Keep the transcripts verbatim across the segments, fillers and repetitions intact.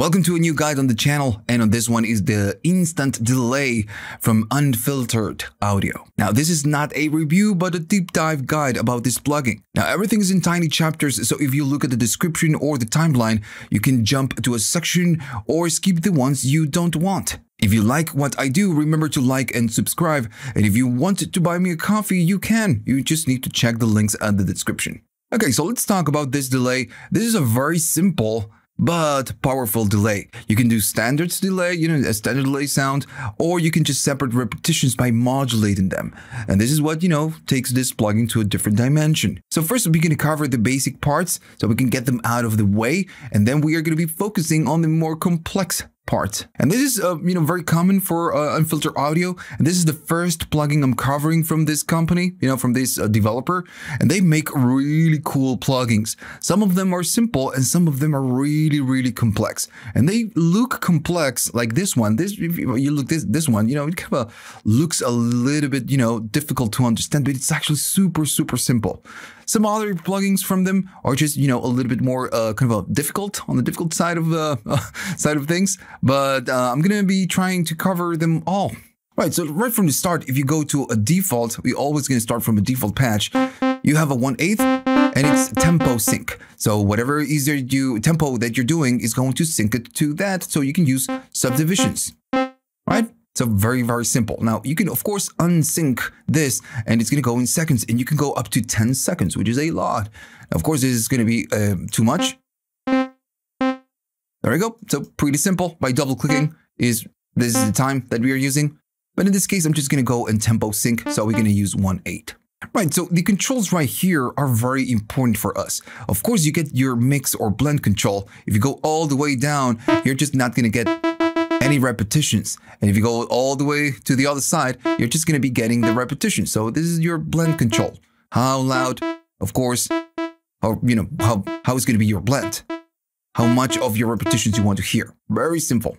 Welcome to a new guide on the channel, and on this one is the Instant Delay from Unfiltered Audio. Now, this is not a review, but a deep dive guide about this plugin. Now, everything is in tiny chapters, so if you look at the description or the timeline, you can jump to a section or skip the ones you don't want. If you like what I do, remember to like and subscribe, and if you want to buy me a coffee, you can. You just need to check the links at the description. Okay, so let's talk about this delay. This is a very simple but powerful delay. You can do standard delay, you know, a standard delay sound, or you can just separate repetitions by modulating them. And this is what, you know, takes this plugin to a different dimension. So first we're going to cover the basic parts so we can get them out of the way. And then we are going to be focusing on the more complex parts. And this is, uh, you know, very common for uh, Unfiltered Audio. And this is the first plugin I'm covering from this company, you know, from this uh, developer. And they make really cool plugins. Some of them are simple and some of them are really, really complex. And they look complex, like this one. This, if you look this this one, you know, it kind of looks a little bit, you know, difficult to understand, but it's actually super, super simple. Some other plugins from them are just, you know, a little bit more uh, kind of a difficult on the difficult side of uh, side of things. But uh, I'm gonna be trying to cover them all. Right, so right from the start, if you go to a default, we're always gonna start from a default patch. You have a one eighth and it's tempo sync. So whatever is there you tempo that you're doing is going to sync it to that. So you can use subdivisions, right? So very, very simple. Now you can of course unsync this and it's gonna go in seconds and you can go up to ten seconds, which is a lot. Of course, this is gonna be uh, too much. There we go. So pretty simple. By double clicking is this is the time that we are using. But in this case, I'm just going to go and tempo sync. So we're going to use one eighth. Right, so the controls right here are very important for us. Of course, you get your mix or blend control. If you go all the way down, you're just not going to get any repetitions. And if you go all the way to the other side, you're just going to be getting the repetition. So this is your blend control. How loud, of course, or, you know, how, how it's going to be your blend. How much of your repetitions you want to hear. Very simple.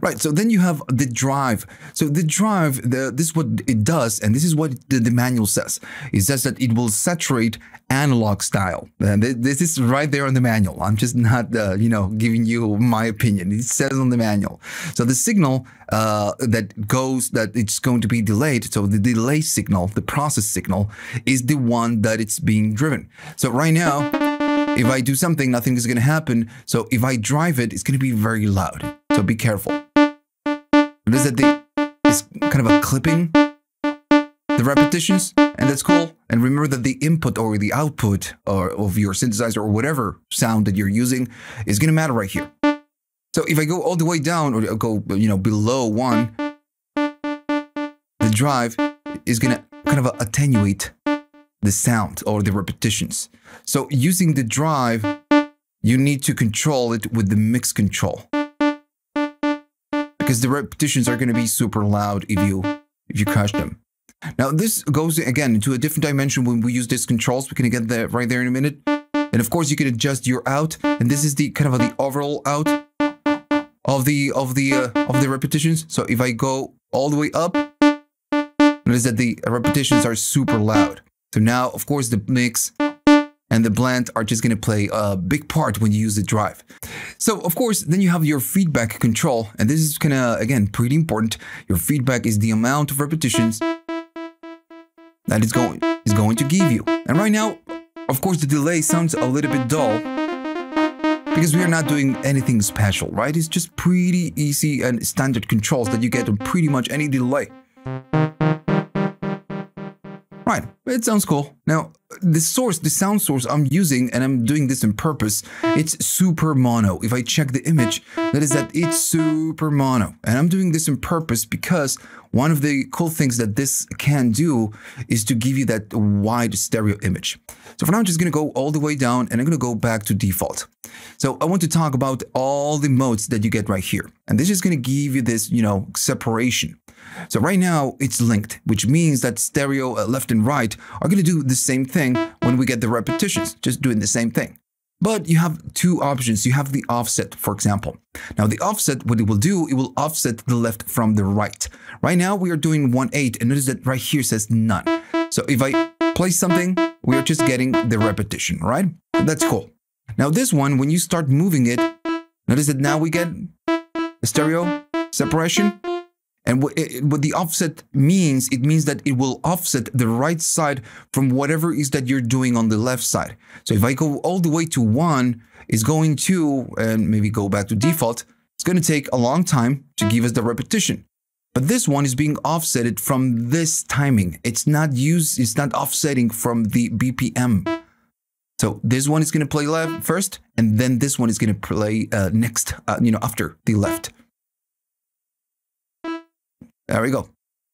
Right, so then you have the drive. So the drive, the, this is what it does, and this is what the, the manual says. It says that it will saturate analog style. And this is right there on the manual. I'm just not, uh, you know, giving you my opinion. It says on the manual. So the signal uh, that goes, that it's going to be delayed. So the delay signal, the process signal, is the one that it's being driven. So right now, if I do something, nothing is going to happen. So if I drive it, it's going to be very loud. So be careful. Notice that the, it's kind of a clipping the repetitions, and that's cool. And remember that the input or the output or of your synthesizer or whatever sound that you're using is going to matter right here. So if I go all the way down or go, you know, below one, the drive is going to kind of attenuate the sound or the repetitions. So using the drive, you need to control it with the mix control, because the repetitions are going to be super loud if you if you crush them. Now this goes again into a different dimension when we use these controls. We're going to get that right there in a minute. And of course you can adjust your out, and this is the kind of the overall out of the of the uh, of the repetitions. So if I go all the way up, notice that the repetitions are super loud. So now, of course, the mix and the blend are just going to play a big part when you use the drive. So, of course, then you have your feedback control. And this is going to, again, pretty important. Your feedback is the amount of repetitions that it's going, it's going to give you. And right now, of course, the delay sounds a little bit dull because we are not doing anything special, right? It's just pretty easy and standard controls that you get on pretty much any delay. Right, it sounds cool. Now, the source, the sound source I'm using, and I'm doing this on purpose, it's super mono. If I check the image, that is that it's super mono. And I'm doing this on purpose because one of the cool things that this can do is to give you that wide stereo image. So for now, I'm just gonna go all the way down and I'm gonna go back to default. So I want to talk about all the modes that you get right here. And this is gonna give you this, you know, separation. So right now it's linked, which means that stereo uh, left and right are going to do the same thing when we get the repetitions, just doing the same thing. But you have two options. You have the offset, for example. Now the offset, what it will do, it will offset the left from the right. Right now we are doing one eighth, and notice that right here says none. So if I play something, we are just getting the repetition, right? That's cool. Now this one, when you start moving it, Notice that now we get a stereo separation. And what, it, what the offset means, it means that it will offset the right side from whatever is that you're doing on the left side. So if I go all the way to one, it's going to, and maybe go back to default, it's going to take a long time to give us the repetition. But this one is being offsetted from this timing. It's not used, it's not offsetting from the B P M. So this one is going to play left first, and then this one is going to play uh, next, uh, you know, after the left. There we go.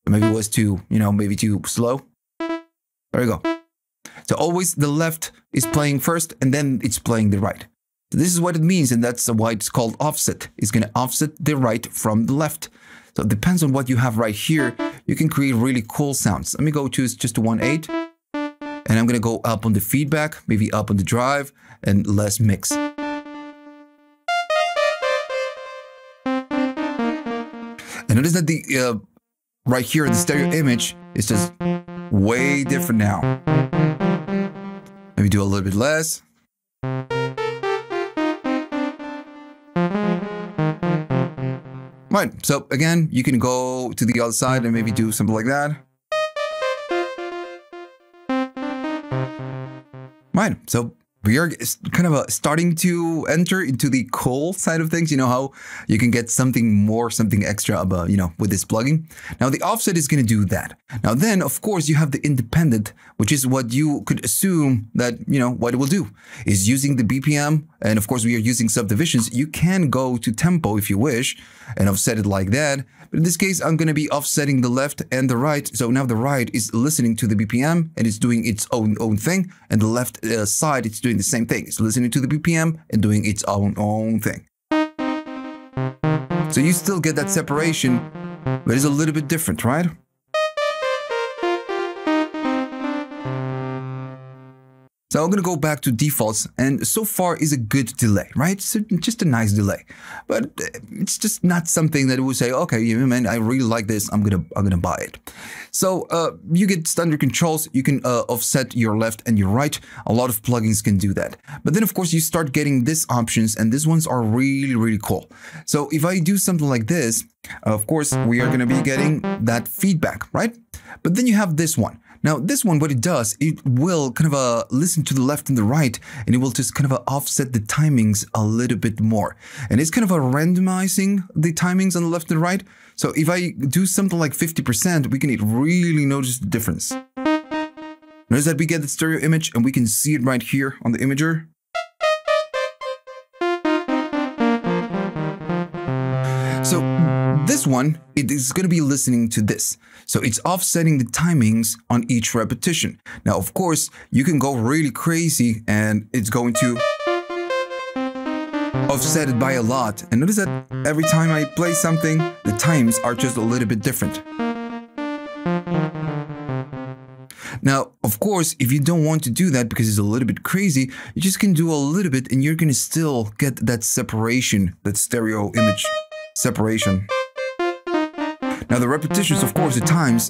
Maybe it was too, you know, maybe too slow. There we go. So always the left is playing first and then it's playing the right. So this is what it means, and that's why it's called offset. It's going to offset the right from the left. So it depends on what you have right here. You can create really cool sounds. Let me go to just one eight, and I'm going to go up on the feedback, maybe up on the drive, and less mix. Notice that the uh, right here, the stereo image is just way different now. Let me do a little bit less. Right, so again, you can go to the other side and maybe do something like that. Right, so we are kind of a starting to enter into the cool side of things. You know how you can get something more, something extra about, you know, with this plugin. Now the offset is going to do that. Now then, of course, you have the independent, which is what you could assume that, you know, what it will do is using the B P M. And of course, we are using subdivisions. You can go to tempo if you wish and offset it like that. But in this case, I'm going to be offsetting the left and the right. So now the right is listening to the B P M and it's doing its own own thing. And the left uh, side, it's doing the same thing. It's listening to the B P M and doing its own own thing. So you still get that separation, but it's a little bit different, right? So I'm going to go back to defaults, and so far is a good delay, right? So just a nice delay, but it's just not something that would say, okay, you man, I really like this. I'm going to, I'm going to buy it. So uh, you get standard controls. You can uh, offset your left and your right. A lot of plugins can do that. But then of course you start getting these options, and these ones are really, really cool. So if I do something like this, of course we are going to be getting that feedback, right? But then you have this one. Now this one, what it does, it will kind of uh, listen to the left and the right, and it will just kind of uh, offset the timings a little bit more. And it's kind of a randomizing the timings on the left and right. So if I do something like fifty percent, we can really notice the difference. Notice that we get the stereo image and we can see it right here on the imager. So this one, it is going to be listening to this. So it's offsetting the timings on each repetition. Now, of course, you can go really crazy and it's going to offset it by a lot. And notice that every time I play something, the times are just a little bit different. Now, of course, if you don't want to do that because it's a little bit crazy, you just can do a little bit and you're going to still get that separation, that stereo image separation. Now the repetitions, of course, the times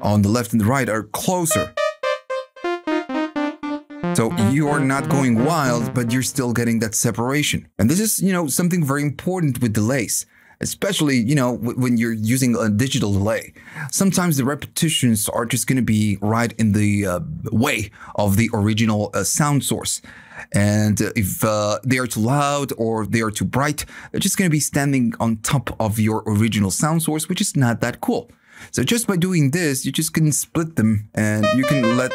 on the left and the right are closer. So you are not going wild, but you're still getting that separation. And this is, you know, something very important with delays, especially, you know, when you're using a digital delay. Sometimes the repetitions are just going to be right in the uh, way of the original uh, sound source. And if uh, they are too loud or they are too bright, they're just going to be standing on top of your original sound source, which is not that cool. So just by doing this, you just can split them and you can let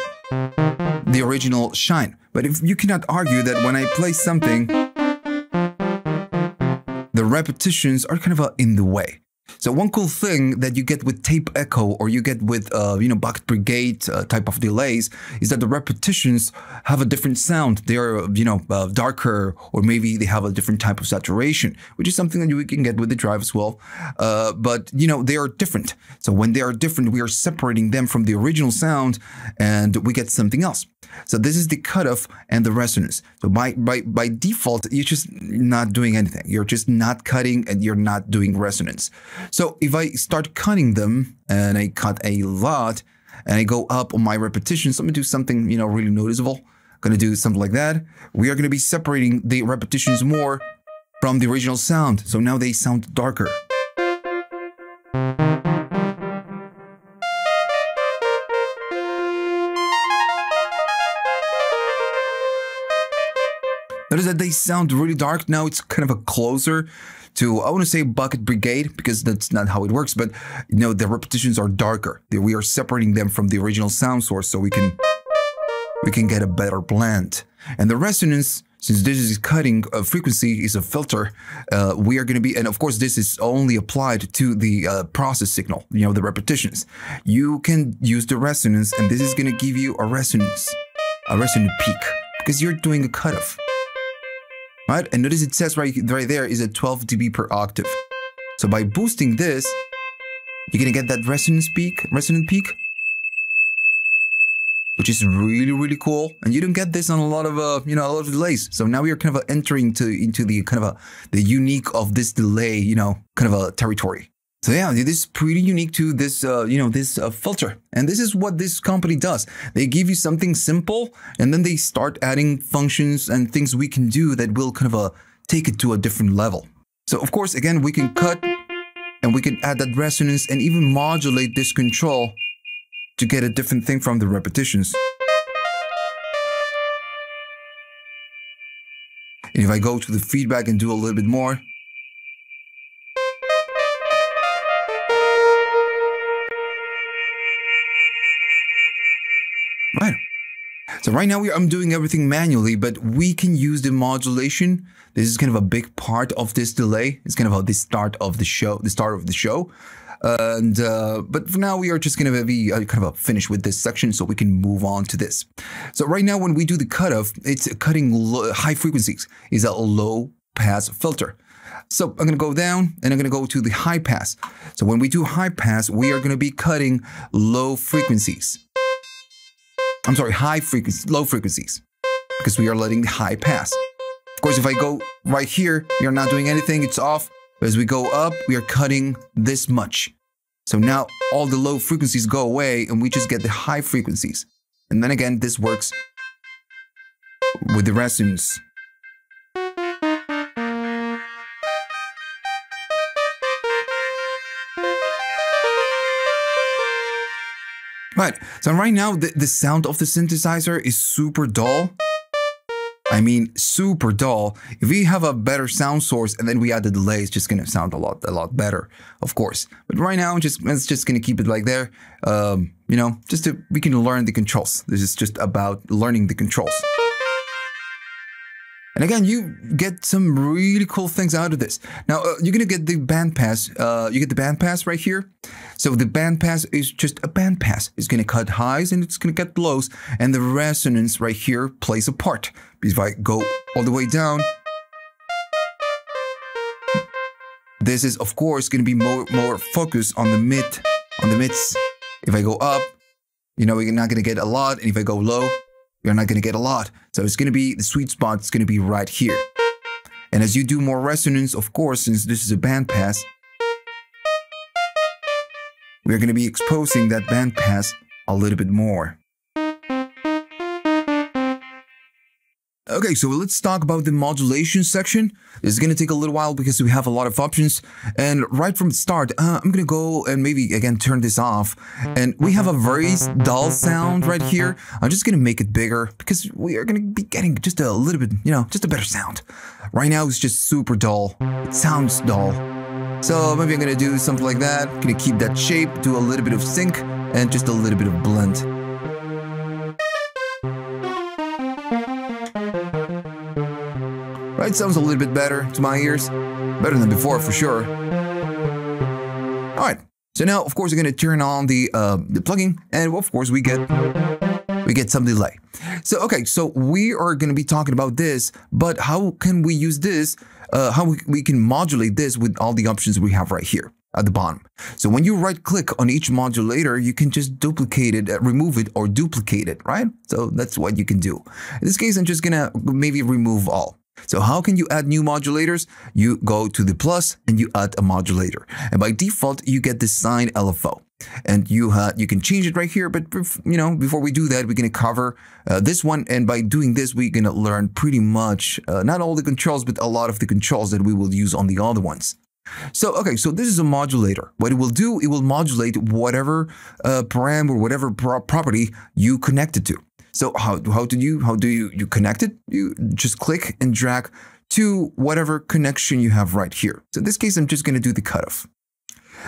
the original shine. But if you cannot argue that when I play something, the repetitions are kind of a, in the way. So one cool thing that you get with tape echo or you get with, uh, you know, bucket brigade uh, type of delays is that the repetitions have a different sound. They are, you know, uh, darker, or maybe they have a different type of saturation, which is something that you can get with the drive as well. Uh, but, you know, they are different. So when they are different, we are separating them from the original sound and we get something else. So this is the cutoff and the resonance. So by, by, by default, you're just not doing anything. You're just not cutting and you're not doing resonance. So if I start cutting them, and I cut a lot, and I go up on my repetitions, I'm going to do something, you know, really noticeable. I'm going to do something like that. We are going to be separating the repetitions more from the original sound, so now they sound darker. Notice that they sound really dark now. It's kind of a closer to, I want to say, Bucket Brigade, because that's not how it works, but you know, the repetitions are darker. We are separating them from the original sound source so we can we can get a better blend. And the resonance, since this is cutting uh, frequency, is a filter, uh, we are going to be, and of course this is only applied to the uh, process signal, you know, the repetitions. You can use the resonance, and this is going to give you a resonance, a resonant peak, because you're doing a cutoff. Right? And notice it says right, right there is at twelve D B per octave. So by boosting this, you're going to get that resonance peak, resonant peak, which is really, really cool. And you don't get this on a lot of, uh, you know, a lot of delays. So now we are kind of entering to, into the kind of a, the unique of this delay, you know, kind of a territory. So yeah, this is pretty unique to this, uh, you know, this uh, filter. And this is what this company does. They give you something simple, and then they start adding functions and things we can do that will kind of uh, take it to a different level. So of course, again, we can cut and we can add that resonance and even modulate this control to get a different thing from the repetitions. And if I go to the feedback and do a little bit more, right. So right now we, I'm doing everything manually, but we can use the modulation. This is kind of a big part of this delay. It's kind of a, the start of the show, the start of the show. And uh, but for now we are just gonna be uh, kind of finished with this section, so we can move on to this. So right now when we do the cutoff, it's cutting low, high frequencies. Is a low pass filter. So I'm gonna go down and I'm gonna go to the high pass. So when we do high pass, we are gonna be cutting low frequencies. I'm sorry, high frequencies, low frequencies, because we are letting the high pass. Of course, if I go right here, we are not doing anything. It's off. As we go up, we are cutting this much. So now all the low frequencies go away and we just get the high frequencies. And then again, this works with the resonance. Right, so right now the, the sound of the synthesizer is super dull. I mean, super dull. If we have a better sound source and then we add the delay, it's just gonna sound a lot, a lot better, of course. But right now, just it's just gonna keep it like there. Um, you know, just to, we can learn the controls. This is just about learning the controls. And again, you get some really cool things out of this. Now, uh, you're gonna get the bandpass. Uh, you get the bandpass right here. So the bandpass is just a bandpass. It's gonna cut highs and it's gonna cut lows. And the resonance right here plays a part. Because if I go all the way down, this is of course gonna be more more focused on the mid, on the mids. If I go up, you know, we're not gonna get a lot. And if I go low, you're not going to get a lot. So it's going to be, the sweet spot is going to be right here. And as you do more resonance, of course, since this is a band pass, we're going to be exposing that band pass a little bit more. Okay, so let's talk about the modulation section. It's going to take a little while because we have a lot of options. And right from the start, uh, I'm going to go and maybe, again, turn this off. And we have a very dull sound right here. I'm just going to make it bigger because we are going to be getting just a little bit, you know, just a better sound. Right now, it's just super dull. It sounds dull. So maybe I'm going to do something like that. I'm going to keep that shape, do a little bit of sync, and just a little bit of blend. It sounds a little bit better to my ears, better than before for sure. All right, so now of course we're going to turn on the uh, the plugin, and of course we get we get some delay. So okay, so we are going to be talking about this, but how can we use this? Uh, how we, we can modulate this with all the options we have right here at the bottom. So when you right click on each modulator, you can just duplicate it, uh, remove it or duplicate it, right? So that's what you can do. In this case, I'm just gonna maybe remove all. So how can you add new modulators? You go to the plus and you add a modulator. And by default, you get this sign L F O. And you uh, you can change it right here. But, you know, before we do that, we're going to cover uh, this one. And by doing this, we're going to learn pretty much uh, not all the controls, but a lot of the controls that we will use on the other ones. So, okay, so this is a modulator. What it will do, it will modulate whatever uh, param or whatever pro property you connect it to. So how, how do you, how do you, you connect it? You just click and drag to whatever connection you have right here. So in this case, I'm just going to do the cutoff.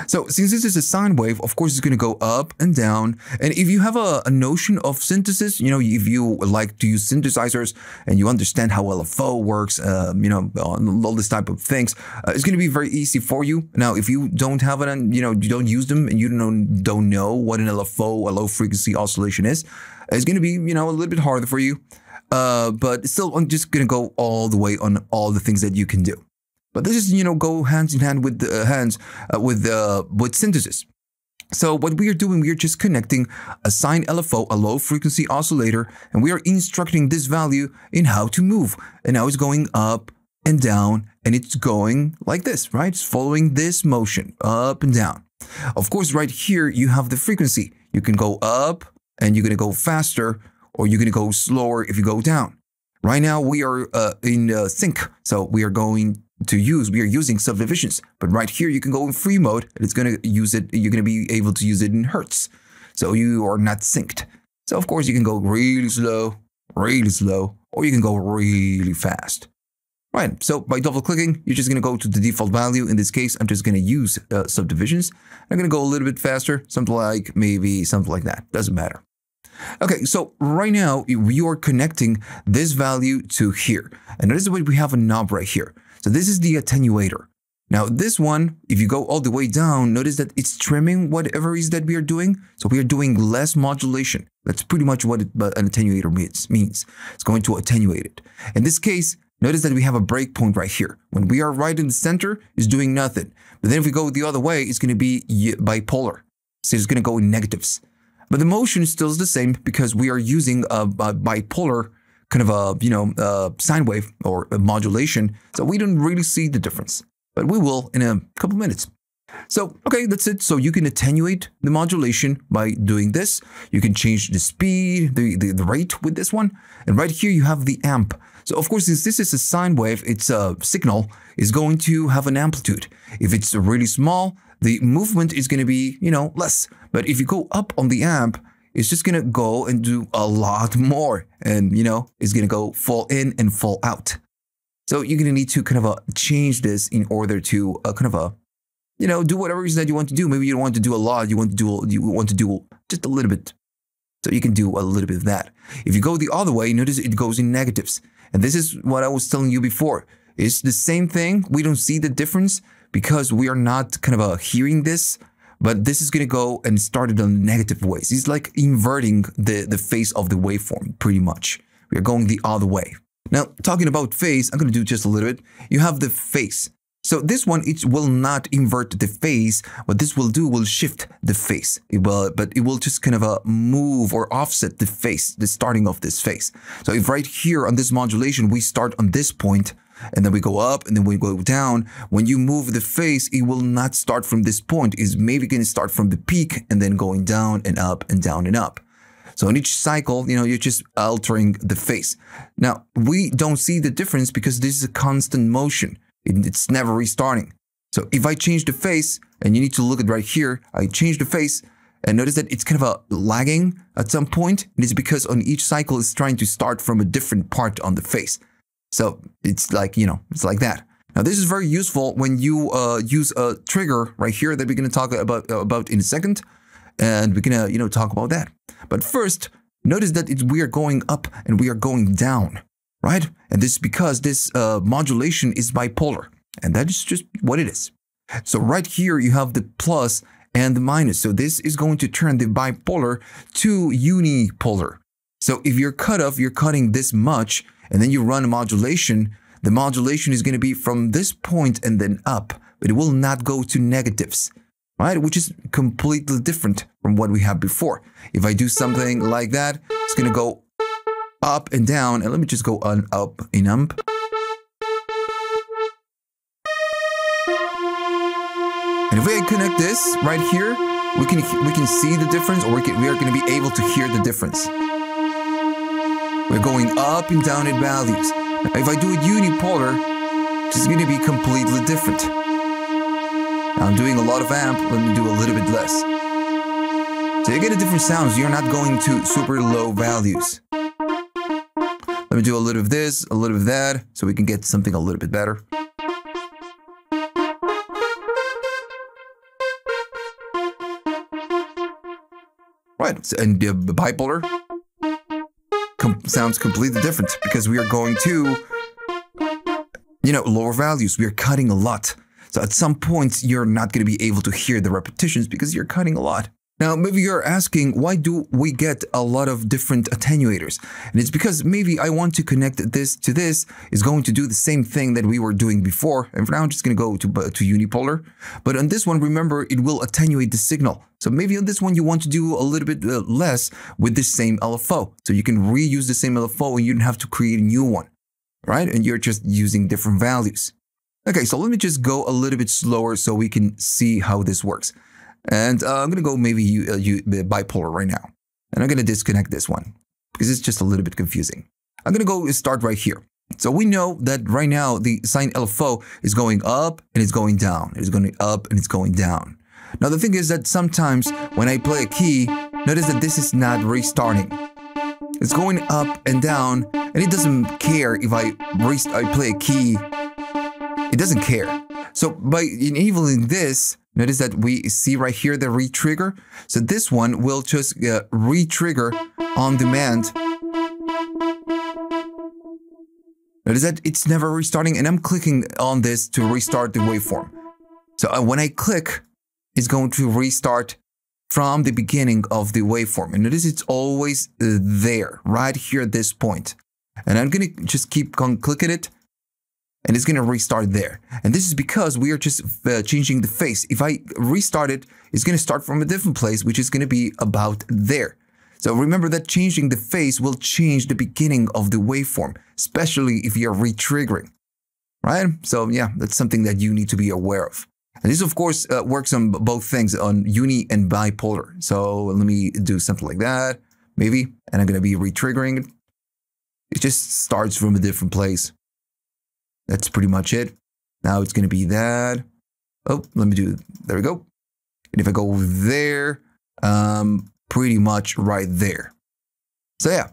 So since this is a sine wave, of course, it's going to go up and down. And if you have a, a notion of synthesis, you know, if you like to use synthesizers and you understand how L F O works, uh, you know, all this type of things, uh, it's going to be very easy for you. Now, if you don't have it and, you know, you don't use them and you don't, don't know what an L F O, a low frequency oscillation is, it's going to be, you know, a little bit harder for you. Uh, but still, I'm just going to go all the way on all the things that you can do. But this is, you know, go hands in hand with the uh, hands uh, with uh, with synthesis. So what we are doing, we are just connecting a sine L F O, a low frequency oscillator, and we are instructing this value in how to move. And now it's going up and down, and it's going like this, right? It's following this motion up and down. Of course, right here you have the frequency. You can go up, and you're going to go faster, or you're going to go slower if you go down. Right now we are uh, in uh, sync, so we are going to use, we are using subdivisions, but right here you can go in free mode and it's going to use it, you're going to be able to use it in hertz. So you are not synced. So of course you can go really slow, really slow, or you can go really fast. Right, so by double clicking, you're just going to go to the default value. In this case, I'm just going to use uh, subdivisions. I'm going to go a little bit faster, something like maybe something like that, doesn't matter. Okay, so right now we are connecting this value to here. And notice the way we have a knob right here. So this is the attenuator. Now this one, if you go all the way down, notice that it's trimming whatever is that we are doing. So we are doing less modulation. That's pretty much what it, uh, an attenuator means, means. It's going to attenuate it. In this case, notice that we have a breakpoint right here. When we are right in the center, it's doing nothing. But then if we go the other way, it's going to be bipolar. So it's going to go in negatives. But the motion still is the same because we are using a, a bipolar kind of a, you know, a sine wave or a modulation. So we don't really see the difference, but we will in a couple minutes. So, okay, that's it. So you can attenuate the modulation by doing this. You can change the speed, the, the, the rate with this one. And right here you have the amp. So of course, since this is a sine wave, it's a signal is going to have an amplitude. If it's really small, the movement is going to be, you know, less. But if you go up on the amp, it's just going to go and do a lot more. And, you know, it's going to go fall in and fall out. So you're going to need to kind of uh, change this in order to uh, kind of a, uh, you know, do whatever it is that you want to do. Maybe you don't want to do a lot. You want to do, you want to do just a little bit. So you can do a little bit of that. If you go the other way, notice it goes in negatives. And this is what I was telling you before. It's the same thing. We don't see the difference because we are not kind of uh, hearing this. But this is going to go and start it on negative ways. It's like inverting the, the phase of the waveform, pretty much. We are going the other way. Now, talking about phase, I'm going to do just a little bit. You have the phase. So this one, it will not invert the phase. What this will do will shift the phase. It will, but it will just kind of uh, move or offset the phase, the starting of this phase. So if right here on this modulation, we start on this point, and then we go up and then we go down. When you move the phase, it will not start from this point. It's maybe going to start from the peak and then going down and up and down and up. So in each cycle, you know, you're just altering the phase. Now, we don't see the difference because this is a constant motion. It's never restarting. So if I change the phase, and you need to look at right here, I change the phase and notice that it's kind of a lagging at some point. And it's because on each cycle it's trying to start from a different part on the phase. So it's like, you know, it's like that. Now, this is very useful when you uh, use a trigger right here that we're going to talk about, uh, about in a second. And we're going to, you know, talk about that. But first, notice that it's, we are going up and we are going down, right? And this is because this uh, modulation is bipolar. And that is just what it is. So right here, you have the plus and the minus. So this is going to turn the bipolar to unipolar. So if your cutoff, you're cutting this much, and then you run a modulation, the modulation is going to be from this point and then up, but it will not go to negatives, right? Which is completely different from what we had before. If I do something like that, it's going to go up and down. And let me just go on up and up And if we connect this right here, we can we can see the difference, or we, can, we are going to be able to hear the difference. We're going up and down in values. If I do it unipolar, it's going to be completely different. Now I'm doing a lot of amp, let me do a little bit less. So you get a different sounds, you're not going to super low values. Let me do a little of this, a little of that, so we can get something a little bit better. Right, and the bipolar com sounds completely different because we are going to, you know, lower values. We are cutting a lot. So at some points, you're not going to be able to hear the repetitions because you're cutting a lot. Now, maybe you're asking, why do we get a lot of different attenuators? And it's because maybe I want to connect this to this. It's going to do the same thing that we were doing before. And for now, I'm just going to go to, to unipolar. But on this one, remember, it will attenuate the signal. So maybe on this one, you want to do a little bit uh, less with the same L F O. So you can reuse the same L F O and you don't have to create a new one. Right? And you're just using different values. Okay, so let me just go a little bit slower so we can see how this works. And uh, I'm going to go maybe you, uh, you, bipolar right now. And I'm going to disconnect this one because it's just a little bit confusing. I'm going to go start right here. So we know that right now the sine L F O is going up and it's going down. It's going up and it's going down. Now the thing is that sometimes when I play a key, notice that this is not restarting. It's going up and down, and it doesn't care if I rest I play a key. It doesn't care. So by enabling this, notice that we see right here the re-trigger. So this one will just uh, re-trigger on demand. Notice that it's never restarting, and I'm clicking on this to restart the waveform. So uh, when I click, it's going to restart from the beginning of the waveform. And notice it's always uh, there, right here at this point. And I'm going to just keep on clicking it. And it's going to restart there. And this is because we are just uh, changing the face. If I restart it, it's going to start from a different place, which is going to be about there. So remember that changing the face will change the beginning of the waveform, especially if you're re-triggering, right? So yeah, that's something that you need to be aware of. And this, of course, uh, works on both things, on uni and bipolar. So let me do something like that, maybe. And I'm going to be re-triggering it. It just starts from a different place. That's pretty much it. Now it's going to be that. Oh, let me do, there we go. And if I go there, um, pretty much right there. So yeah.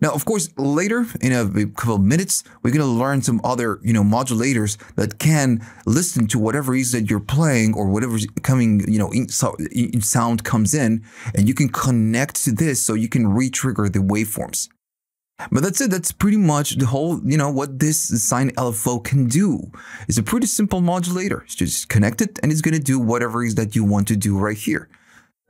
Now, of course, later in a couple of minutes, we're going to learn some other, you know, modulators that can listen to whatever it is that you're playing or whatever's coming, you know, in, so, in sound comes in, and you can connect to this so you can re-trigger the waveforms. But that's it. That's pretty much the whole, you know, what this sine L F O can do. It's a pretty simple modulator. It's just connect it and it's going to do whatever it is that you want to do right here.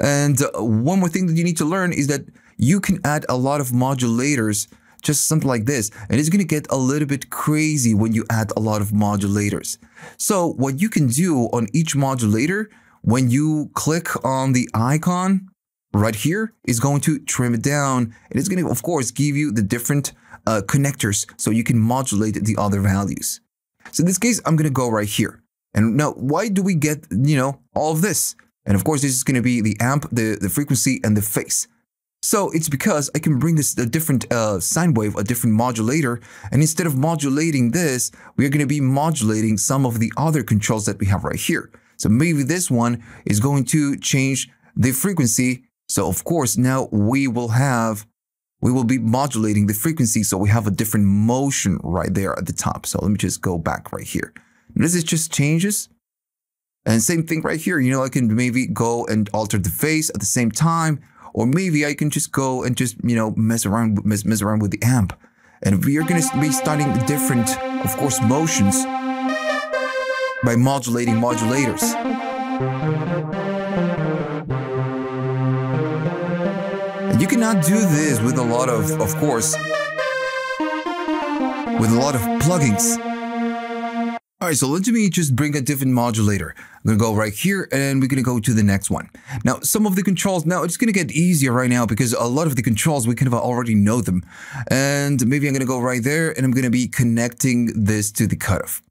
And uh, one more thing that you need to learn is that you can add a lot of modulators, just something like this. And it's going to get a little bit crazy when you add a lot of modulators. So what you can do on each modulator, when you click on the icon right here, is going to trim it down, and it's going to, of course, give you the different uh, connectors so you can modulate the other values. So in this case, I'm going to go right here. And now, why do we get, you know, all of this? And of course, this is going to be the amp, the, the frequency, and the phase. So it's because I can bring this a different uh, sine wave, a different modulator, and instead of modulating this, we are going to be modulating some of the other controls that we have right here. So maybe this one is going to change the frequency. So of course, now we will have, we will be modulating the frequency, so we have a different motion right there at the top. So let me just go back right here. This is just changes. And same thing right here, you know, I can maybe go and alter the phase at the same time, or maybe I can just go and just, you know, mess around, mess, mess around with the amp. And we are going to be starting different, of course, motions by modulating modulators. You cannot do this with a lot of, of course, with a lot of plugins. All right, so let me just bring a different modulator. I'm gonna go right here and we're gonna go to the next one. Now, some of the controls, now it's gonna get easier right now because a lot of the controls, we kind of already know them. And maybe I'm gonna go right there and I'm gonna be connecting this to the cutoff.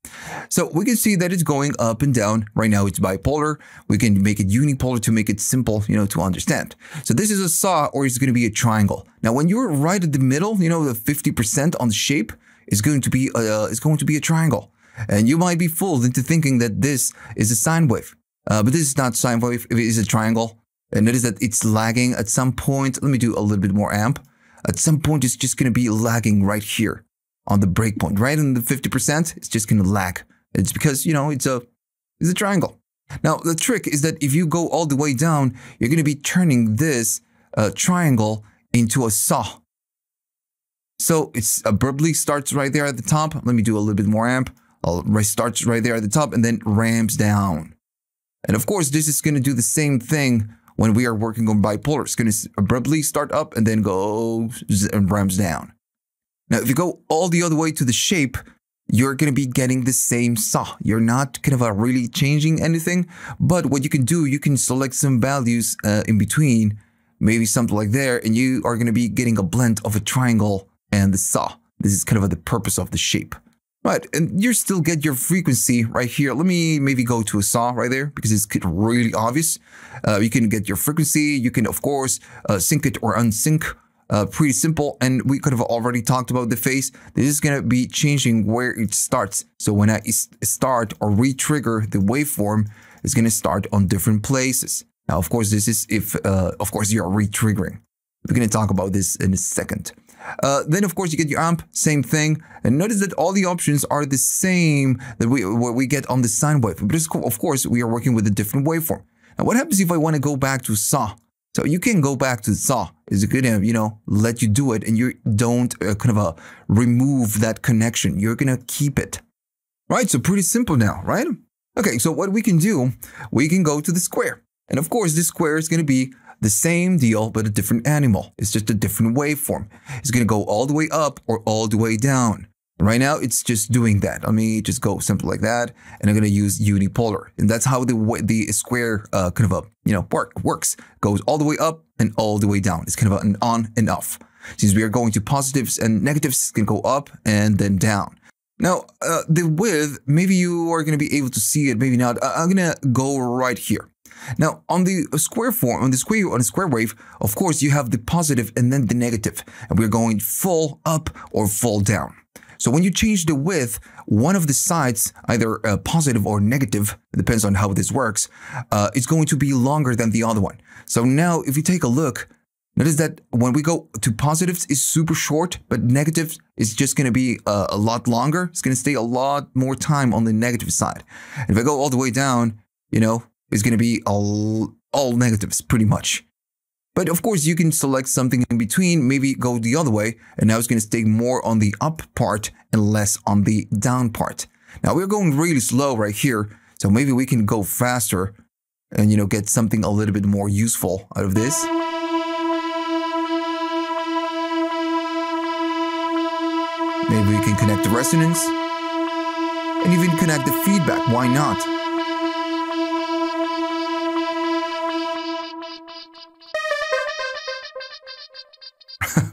So we can see that it's going up and down. Right now it's bipolar. We can make it unipolar to make it simple, you know, to understand. So this is a saw or it's gonna be a triangle. Now, when you're right at the middle, you know, the fifty percent on the shape is going to be a, it's going to be a triangle. And you might be fooled into thinking that this is a sine wave. Uh, but this is not sine wave, it is a triangle. And notice that it's lagging at some point. Let me do a little bit more amp. At some point, it's just going to be lagging right here on the breakpoint. Right in the fifty percent, it's just going to lag. It's because, you know, it's a, it's a triangle. Now, the trick is that if you go all the way down, you're going to be turning this uh, triangle into a saw. So it's abruptly starts right there at the top. Let me do a little bit more amp. It starts right there at the top and then ramps down. And of course, this is going to do the same thing when we are working on bipolar. It's going to abruptly start up and then go and ramps down. Now, if you go all the other way to the shape, you're going to be getting the same saw. You're not kind of really changing anything. But what you can do, you can select some values uh, in between, maybe something like there, and you are going to be getting a blend of a triangle and the saw. This is kind of the purpose of the shape. Right, and you still get your frequency right here. Let me maybe go to a saw right there because it's really obvious. Uh, you can get your frequency. You can, of course, uh, sync it or unsync. Uh, pretty simple. And we could have already talked about the phase. This is going to be changing where it starts. So when I start or re-trigger the waveform, it's going to start on different places. Now, of course, this is if, uh, of course, you're re-triggering. We're going to talk about this in a second. Uh, then, of course, you get your amp, same thing. And notice that all the options are the same that we what we get on the sine wave. But of course, we are working with a different waveform. Now, what happens if I want to go back to saw? So you can go back to saw. It's gonna, you know, let you do it, and you don't uh, kind of uh, remove that connection. You're gonna keep it, right? So pretty simple now, right? Okay. So what we can do, we can go to the square, and of course, this square is gonna be the same deal, but a different animal. It's just a different waveform. It's going to go all the way up or all the way down. Right now, it's just doing that. Let me just go simple like that, and I'm going to use unipolar. And that's how the the square uh, kind of a, you know, work works. Goes all the way up and all the way down. It's kind of an on and off. Since we are going to positives and negatives, it's going to go up and then down. Now, uh, the width, maybe you are going to be able to see it, maybe not. I'm going to go right here. Now, on the square form, on the square, on the square wave, of course, you have the positive and then the negative, and we're going full up or full down. So when you change the width, one of the sides, either uh, positive or negative, depends on how this works, uh, it's going to be longer than the other one. So now, if you take a look, notice that when we go to positives, it's super short, but negatives is just going to be uh, a lot longer. It's going to stay a lot more time on the negative side. And if I go all the way down, you know, is going to be all, all negatives pretty much. But of course, you can select something in between, maybe go the other way, and now it's going to stay more on the up part and less on the down part. Now we're going really slow right here, so maybe we can go faster and, you know, get something a little bit more useful out of this. Maybe we can connect the resonance and even connect the feedback, why not?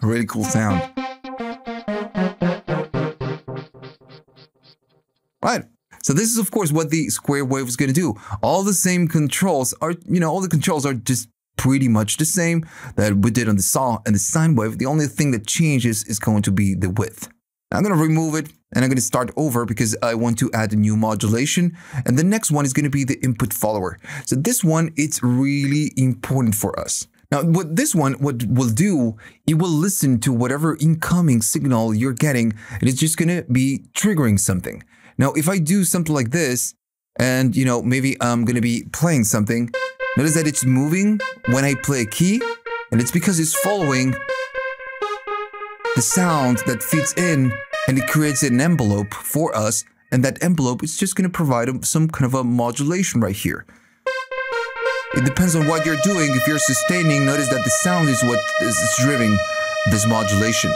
Really cool sound. Right. So this is, of course, what the square wave is going to do. All the same controls are, you know, all the controls are just pretty much the same that we did on the saw and the sine wave. The only thing that changes is going to be the width. I'm going to remove it and I'm going to start over because I want to add a new modulation. And the next one is going to be the input follower. So this one, it's really important for us. Now, what this one what will do, it will listen to whatever incoming signal you're getting, and it's just going to be triggering something. Now, if I do something like this, and, you know, maybe I'm going to be playing something, notice that it's moving when I play a key, and it's because it's following the sound that fits in, and it creates an envelope for us, and that envelope is just going to provide some kind of a modulation right here. It depends on what you're doing. If you're sustaining, notice that the sound is what is driving this modulation.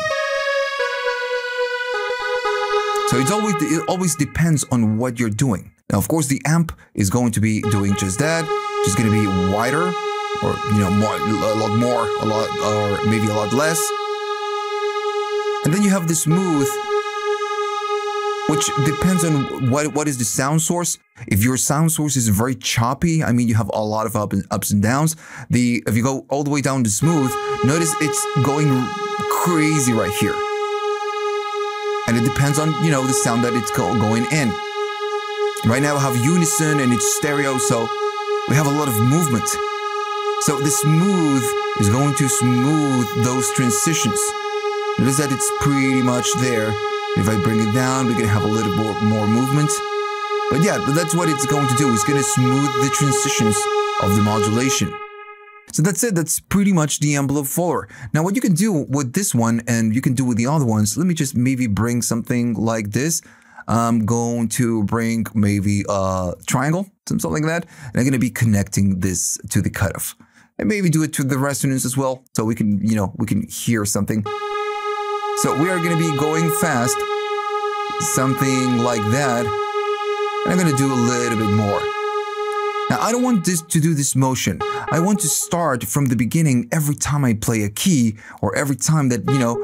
So So it's always, it always depends on what you're doing. Now, of course, the amp is going to be doing just that. It's going to be wider, or, you know, more, a lot more, a lot, or maybe a lot less. And then you have the smooth, which depends on what, what is the sound source. If your sound source is very choppy, I mean, you have a lot of up and, ups and downs. The, if you go all the way down to smooth, notice it's going crazy right here. And it depends on, you know, the sound that it's going in. Right now I have unison and it's stereo, so we have a lot of movement. So the smooth is going to smooth those transitions. Notice that it's pretty much there. If I bring it down, we're going to have a little more, more movement. But yeah, that's what it's going to do. It's going to smooth the transitions of the modulation. So that's it. That's pretty much the amplifier. Now, what you can do with this one and you can do with the other ones, let me just maybe bring something like this. I'm going to bring maybe a triangle, something like that. And I'm going to be connecting this to the cutoff. And maybe do it to the resonance as well. So we can, you know, we can hear something. So we are going to be going fast, something like that. And I'm going to do a little bit more. Now, I don't want this to do this motion. I want to start from the beginning every time I play a key or every time that, you know,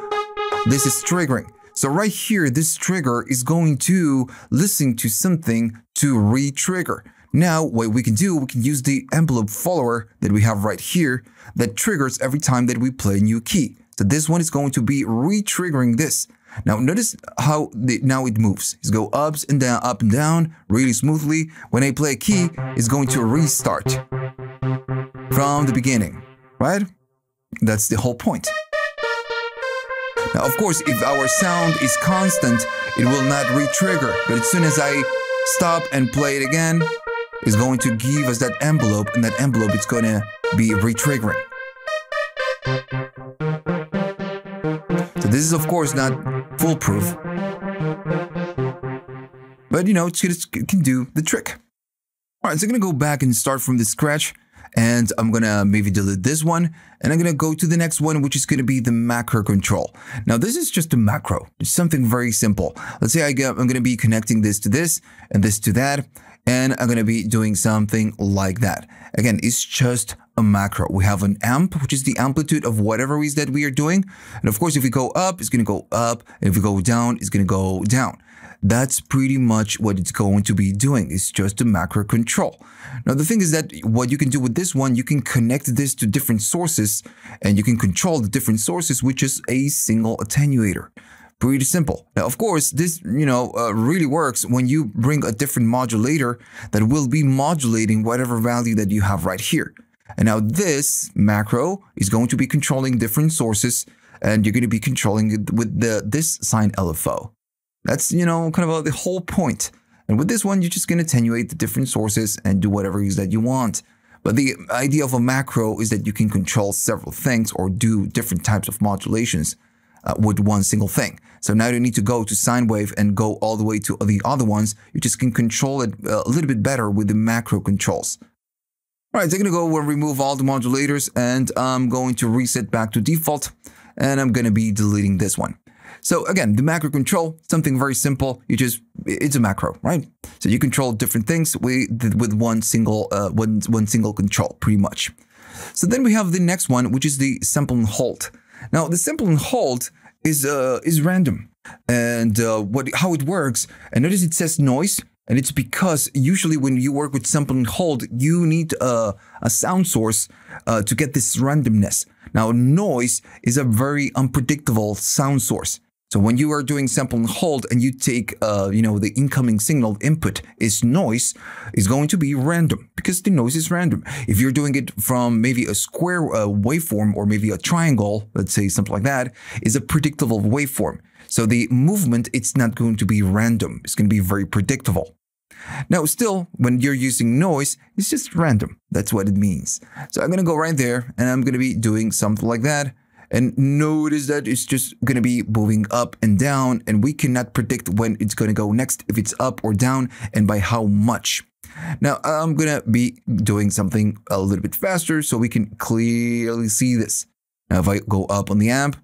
this is triggering. So right here, this trigger is going to listen to something to re-trigger. Now, what we can do, we can use the envelope follower that we have right here that triggers every time that we play a new key. So this one is going to be re-triggering this. Now, notice how the, now it moves. It's go ups and down, up and down really smoothly. When I play a key, it's going to restart from the beginning, right? That's the whole point. Now, of course, if our sound is constant, it will not re-trigger. But as soon as I stop and play it again, it's going to give us that envelope, and that envelope is going to be re-triggering. So this is, of course, not foolproof. But, you know, it can do the trick. All right, so I'm going to go back and start from the scratch. And I'm going to maybe delete this one. And I'm going to go to the next one, which is going to be the macro control. Now, this is just a macro. It's something very simple. Let's say I get, I'm going to be connecting this to this and this to that. And I'm going to be doing something like that. Again, it's just a macro. We have an amp, which is the amplitude of whatever it is that we are doing. And of course, if we go up, it's going to go up. And if we go down, it's going to go down. That's pretty much what it's going to be doing. It's just a macro control. Now, the thing is that what you can do with this one, you can connect this to different sources and you can control the different sources, which is a single attenuator. Pretty simple. Now, of course, this, you know, uh, really works when you bring a different modulator that will be modulating whatever value that you have right here. And now this macro is going to be controlling different sources and you're going to be controlling it with the this signed L F O. That's, you know, kind of the whole point. And with this one, you're just going to attenuate the different sources and do whatever it is that you want. But the idea of a macro is that you can control several things or do different types of modulations uh, with one single thing. So now you don't need to go to sine wave and go all the way to the other ones. You just can control it a little bit better with the macro controls. All right, so I'm going to go and remove all the modulators and I'm going to reset back to default. And I'm going to be deleting this one. So again, the macro control, something very simple. You just, it's a macro, right? So you control different things with, with one single, uh, one, one single control, pretty much. So then we have the next one, which is the sample and hold. Now the sample and hold is, uh, is random and uh, what, how it works. And notice it says noise. And it's because usually when you work with sample and hold, you need uh, a sound source uh, to get this randomness. Now, noise is a very unpredictable sound source. So when you are doing sample and hold and you take, uh, you know, the incoming signal input is noise, is going to be random because the noise is random. If you're doing it from maybe a square uh, waveform or maybe a triangle, let's say something like that, is a predictable waveform. So the movement, it's not going to be random. It's going to be very predictable. Now, still, when you're using noise, it's just random. That's what it means. So I'm going to go right there and I'm going to be doing something like that. And notice that it's just going to be moving up and down and we cannot predict when it's going to go next, if it's up or down and by how much. Now, I'm going to be doing something a little bit faster so we can clearly see this. Now, if I go up on the amp,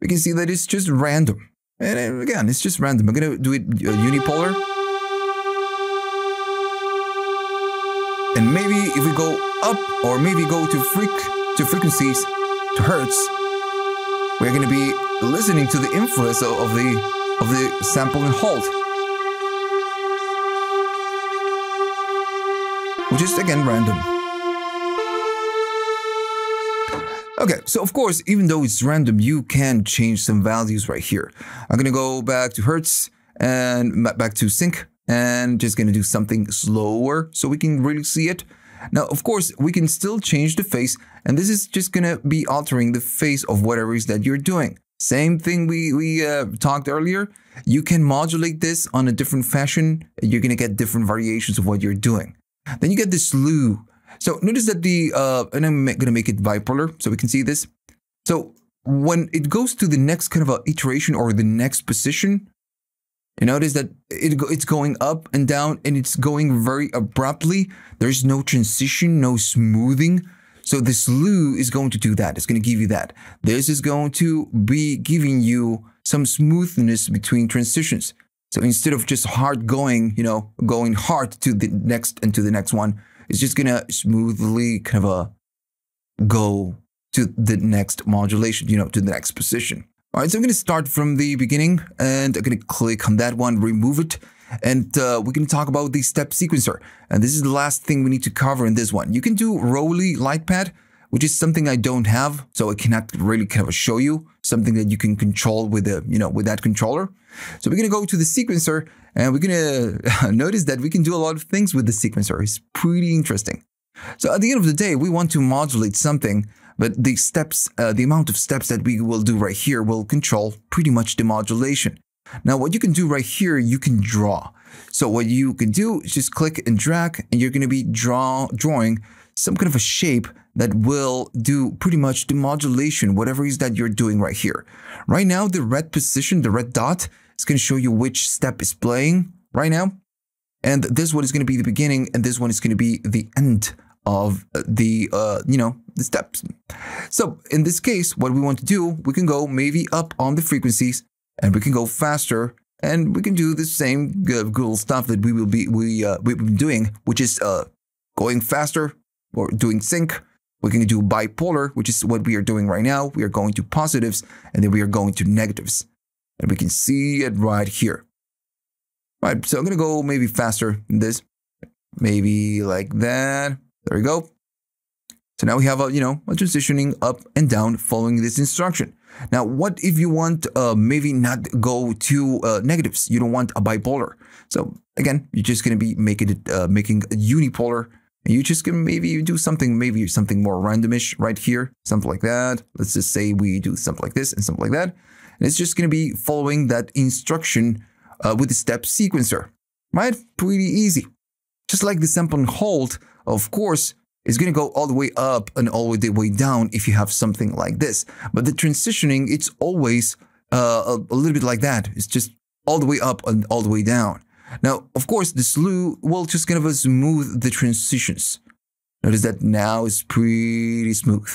we can see that it's just random. And again, it's just random. I'm gonna do it unipolar. And maybe if we go up, or maybe go to freak to frequencies, to hertz, we're gonna be listening to the influence of, of the of the sample and hold. Which is again random. Okay, so of course, even though it's random, you can change some values right here. I'm gonna go back to hertz and back to sync, and just gonna do something slower so we can really see it. Now, of course, we can still change the phase, and this is just gonna be altering the phase of whatever it is that you're doing. Same thing we, we uh, talked earlier. You can modulate this on a different fashion. You're gonna get different variations of what you're doing. Then you get this slew. So notice that the, uh, and I'm gonna make it bipolar so we can see this. So when it goes to the next kind of a iteration or the next position, you notice that it, it's going up and down, and it's going very abruptly. There's no transition, no smoothing. So the slew is going to do that. It's gonna give you that. This is going to be giving you some smoothness between transitions. So instead of just hard going, you know, going hard to the next and to the next one, it's just gonna smoothly kind of uh, go to the next modulation, you know, to the next position. All right, so I'm gonna start from the beginning, and I'm gonna click on that one, remove it, and uh, we're gonna talk about the step sequencer. And this is the last thing we need to cover in this one. You can do Rolly Lightpad, which is something I don't have, so I cannot really kind of show you something that you can control with the, you know, with that controller. So we're gonna go to the sequencer, and we're gonna notice that we can do a lot of things with the sequencer. It's pretty interesting. So at the end of the day, we want to modulate something, but the steps, uh, the amount of steps that we will do right here will control pretty much the modulation. Now, what you can do right here, you can draw. So what you can do is just click and drag, and you're gonna be draw drawing some kind of a shape that will do pretty much the modulation, whatever it is that you're doing right here. Right now, the red position, the red dot, is gonna show you which step is playing right now. And this one is gonna be the beginning, and this one is gonna be the end of the, uh, you know, the steps. So in this case, what we want to do, we can go maybe up on the frequencies, and we can go faster, and we can do the same cool stuff that we will be, we, uh, we've been doing, which is uh, going faster or doing sync. We can do bipolar, which is what we are doing right now. We are going to positives, and then we are going to negatives. And we can see it right here. All right, so I'm gonna go maybe faster than this. Maybe like that. There we go. So now we have a, you know, a transitioning up and down following this instruction. Now, what if you want uh, maybe not go to uh, negatives? You don't want a bipolar. So again, you're just gonna be making it, uh, making a unipolar. You just can maybe do something, maybe something more randomish right here, something like that. Let's just say we do something like this and something like that. And it's just gonna be following that instruction uh, with the step sequencer, right? Pretty easy. Just like the sample and hold, of course, it's gonna go all the way up and all the way down if you have something like this. But the transitioning, it's always uh, a, a little bit like that. It's just all the way up and all the way down. Now, of course, the slew will just kind of smooth the transitions. Notice that now is pretty smooth.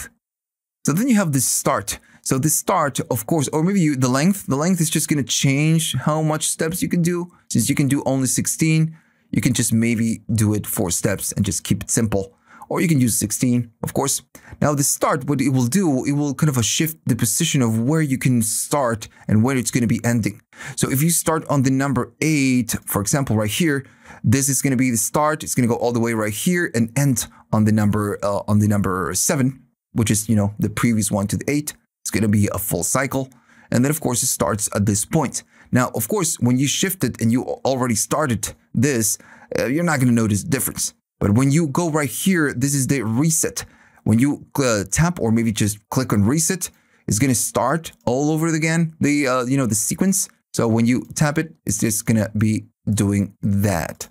So then you have this start. So this start, of course, or maybe you, the length. The length is just going to change how much steps you can do. Since you can do only sixteen, you can just maybe do it four steps and just keep it simple. Or you can use sixteen, of course. Now the start, what it will do, it will kind of a shift the position of where you can start and where it's gonna be ending. So if you start on the number eight, for example, right here, this is gonna be the start. It's gonna go all the way right here and end on the number uh, on the number seven, which is, you know, the previous one to the eight. It's gonna be a full cycle. And then of course it starts at this point. Now, of course, when you shift it and you already started this, uh, you're not gonna notice difference. But when you go right here, this is the reset. When you uh, tap or maybe just click on reset, it's gonna start all over again, the, uh, you know, the sequence. So when you tap it, it's just gonna be doing that.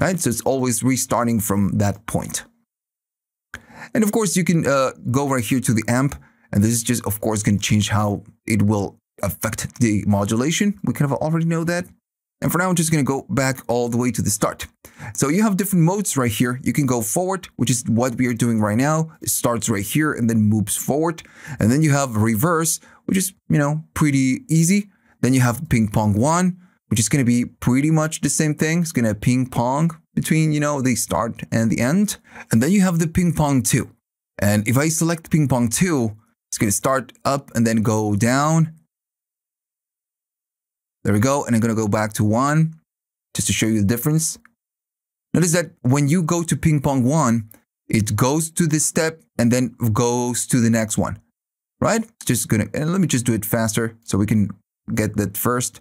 Right, so it's always restarting from that point. And of course you can uh, go right here to the amp, and this is just, of course, gonna change how it will affect the modulation. We kind of already know that. And for now, I'm just gonna go back all the way to the start. So you have different modes right here. You can go forward, which is what we are doing right now. It starts right here and then moves forward. And then you have reverse, which is, you know, pretty easy. Then you have ping pong one, which is going to be pretty much the same thing. It's going to ping pong between, you know, the start and the end. And then you have the ping pong two. And if I select ping pong two, it's going to start up and then go down. There we go. And I'm going to go back to one just to show you the difference. Notice that when you go to ping pong one, it goes to this step and then goes to the next one, right? Just going to, and let me just do it faster so we can get that first.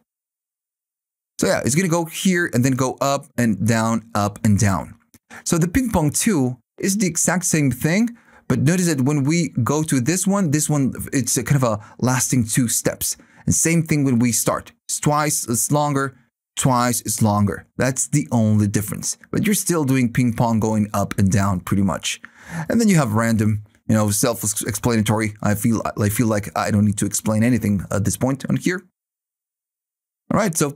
So yeah, it's going to go here and then go up and down, up and down. So the ping pong two is the exact same thing, but notice that when we go to this one, this one, it's a kind of a lasting two steps. And same thing when we start. It's twice as longer, twice as longer. That's the only difference. But you're still doing ping pong going up and down pretty much. And then you have random, you know, self-explanatory. I feel, I feel like I don't need to explain anything at this point on here. All right, so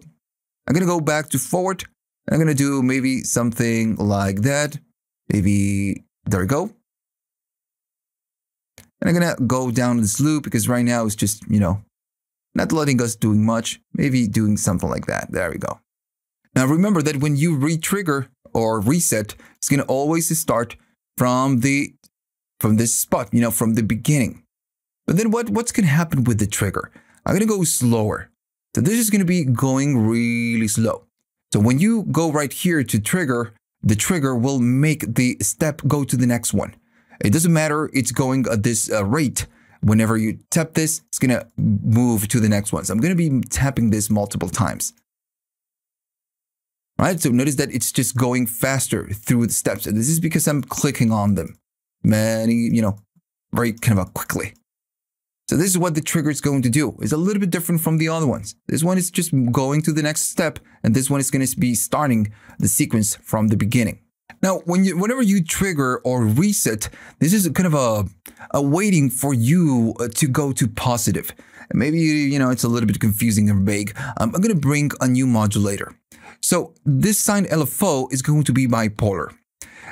I'm going to go back to forward. I'm going to do maybe something like that. Maybe, there we go. And I'm going to go down this loop because right now it's just, you know, not letting us doing much. Maybe doing something like that. There we go. Now remember that when you re-trigger or reset, it's going to always start from the, from this spot, you know, from the beginning. But then what, what's going to happen with the trigger? I'm going to go slower. So this is going to be going really slow. So when you go right here to trigger, the trigger will make the step go to the next one. It doesn't matter, it's going at this uh, rate. Whenever you tap this, it's going to move to the next one. So I'm going to be tapping this multiple times. All right, so notice that it's just going faster through the steps. And this is because I'm clicking on them many, you know, very kind of quickly. So this is what the trigger is going to do. It's a little bit different from the other ones. This one is just going to the next step, and this one is going to be starting the sequence from the beginning. Now, when you, whenever you trigger or reset, this is kind of a, a waiting for you to go to positive. Maybe, you know, it's a little bit confusing and vague. Um, I'm going to bring a new modulator. So this sign L F O is going to be bipolar.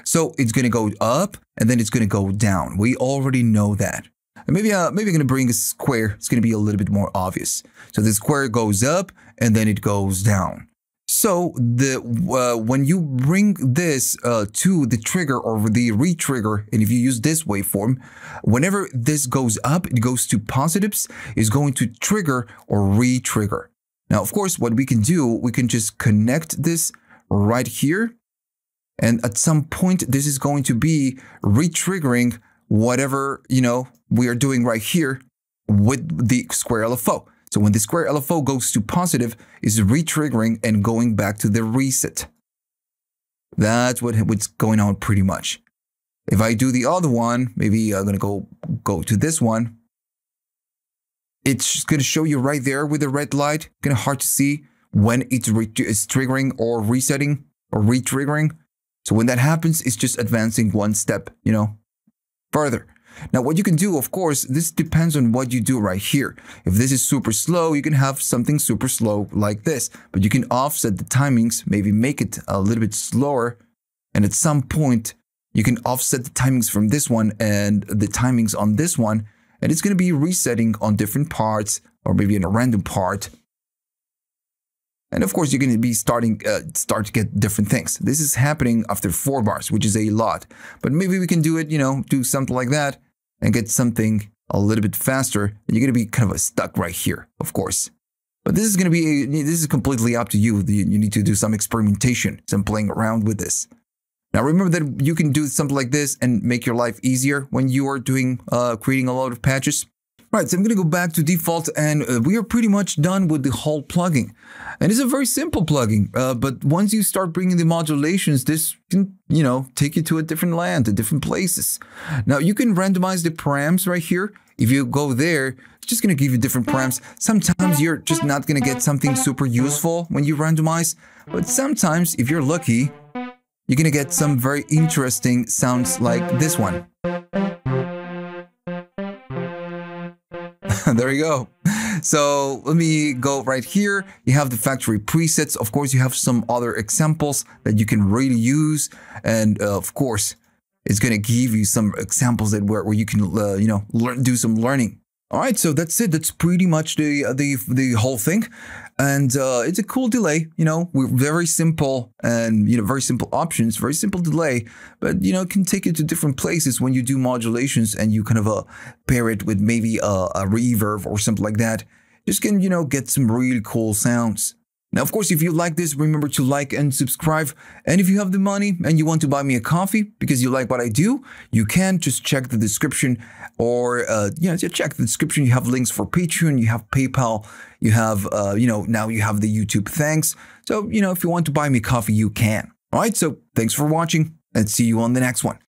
So it's going to go up and then it's going to go down. We already know that. And maybe, uh, maybe I'm going to bring a square. It's going to be a little bit more obvious. So the square goes up and then it goes down. So the uh, when you bring this uh, to the trigger or the re-trigger, and if you use this waveform, whenever this goes up, it goes to positives, is going to trigger or re-trigger. Now, of course, what we can do, we can just connect this right here. And at some point, this is going to be re-triggering whatever, you know, we are doing right here with the square L F O. So when the square L F O goes to positive, it's re-triggering and going back to the reset. That's what, what's going on pretty much. If I do the other one, maybe I'm going to go go to this one. It's going to show you right there with the red light. Kind of hard to see when it's, it's triggering or resetting or re-triggering. So when that happens, it's just advancing one step, you know, further. Now, what you can do, of course, this depends on what you do right here. If this is super slow, you can have something super slow like this, but you can offset the timings, maybe make it a little bit slower. And at some point, you can offset the timings from this one and the timings on this one. And it's going to be resetting on different parts or maybe in a random part. And of course, you're going to be starting uh, start to get different things. This is happening after four bars, which is a lot. But maybe we can do it, you know, do something like that and get something a little bit faster. And you're going to be kind of stuck right here, of course. But this is going to be, this is completely up to you. You need to do some experimentation, some playing around with this. Now, remember that you can do something like this and make your life easier when you are doing, uh, creating a lot of patches. Right, so I'm going to go back to default, and uh, we are pretty much done with the whole plugin. And it's a very simple plugin, uh, but once you start bringing the modulations, this can, you know, take you to a different land, to different places. Now, you can randomize the params right here. If you go there, it's just going to give you different params. Sometimes you're just not going to get something super useful when you randomize, but sometimes, if you're lucky, you're going to get some very interesting sounds like this one. There you go. So let me go right here. You have the factory presets. Of course, you have some other examples that you can really use. And uh, of course, it's going to give you some examples that where, where you can, uh, you know, learn, do some learning. All right, so that's it. That's pretty much the the the whole thing, and uh, it's a cool delay. You know, we're very simple, and you know, very simple options, very simple delay. But you know, it can take you to different places when you do modulations, and you kind of uh, pair it with maybe a, a reverb or something like that. Just can you know get some really cool sounds. Now, of course, if you like this, remember to like and subscribe. And if you have the money and you want to buy me a coffee because you like what I do, you can just check the description, or, uh, you know, just check the description. You have links for Patreon, you have PayPal, you have, uh, you know, now you have the YouTube thanks. So, you know, if you want to buy me coffee, you can. All right. So thanks for watching, and see you on the next one.